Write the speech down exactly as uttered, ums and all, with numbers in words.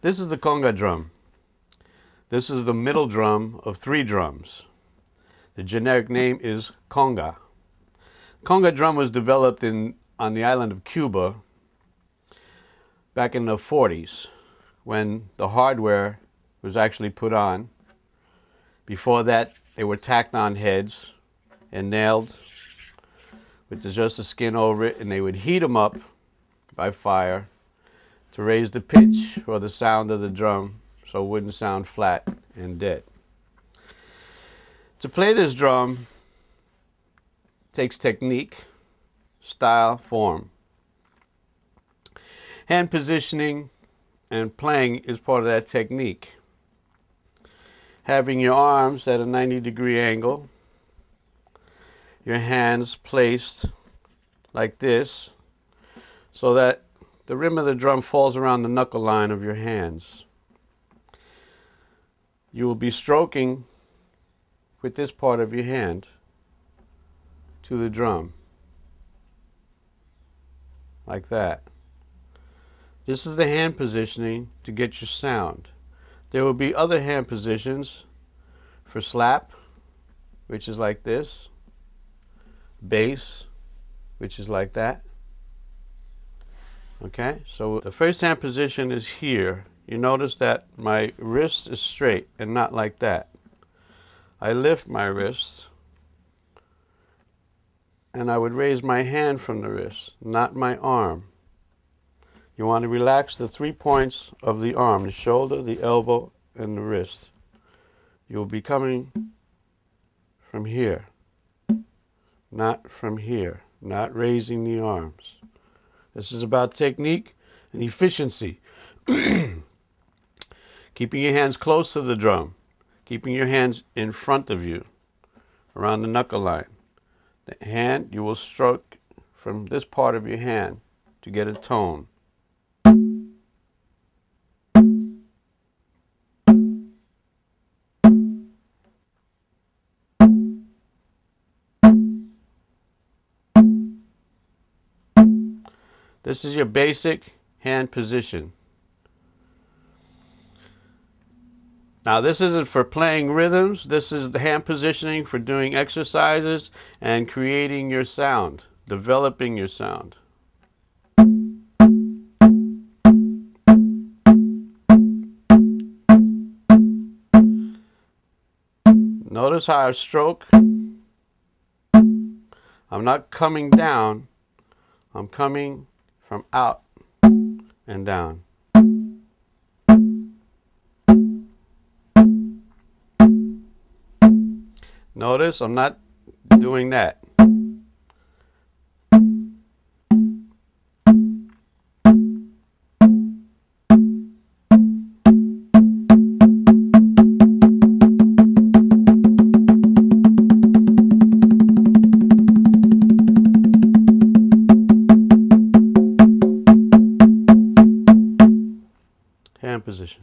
This is the conga drum. This is the middle drum of three drums. The generic name is conga. Conga drum was developed in on the island of Cuba back in the forties, when the hardware was actually put on. Before that, they were tacked on heads and nailed with just a skin over it, and they would heat them up by fire to raise the pitch or the sound of the drum so it wouldn't sound flat and dead. To play this drum takes technique, style, form. Hand positioning and playing is part of that technique. Having your arms at a ninety degree angle, your hands placed like this so that the rim of the drum falls around the knuckle line of your hands. You will be stroking with this part of your hand to the drum, like that. This is the hand positioning to get your sound. There will be other hand positions for slap, which is like this, bass, which is like that. Okay, so the first hand position is here. You notice that my wrist is straight and not like that. I lift my wrist and I would raise my hand from the wrist, not my arm. You want to relax the three points of the arm, the shoulder, the elbow, and the wrist. You'll be coming from here, not from here, not raising the arms. This is about technique and efficiency. Keeping your hands close to the drum, keeping your hands in front of you, around the knuckle line. The hand, you will stroke from this part of your hand to get a tone. This is your basic hand position. Now, this isn't for playing rhythms. This is the hand positioning for doing exercises and creating your sound, developing your sound. Notice how I stroke. I'm not coming down. I'm coming from out and down. Notice I'm not doing that. Hand position.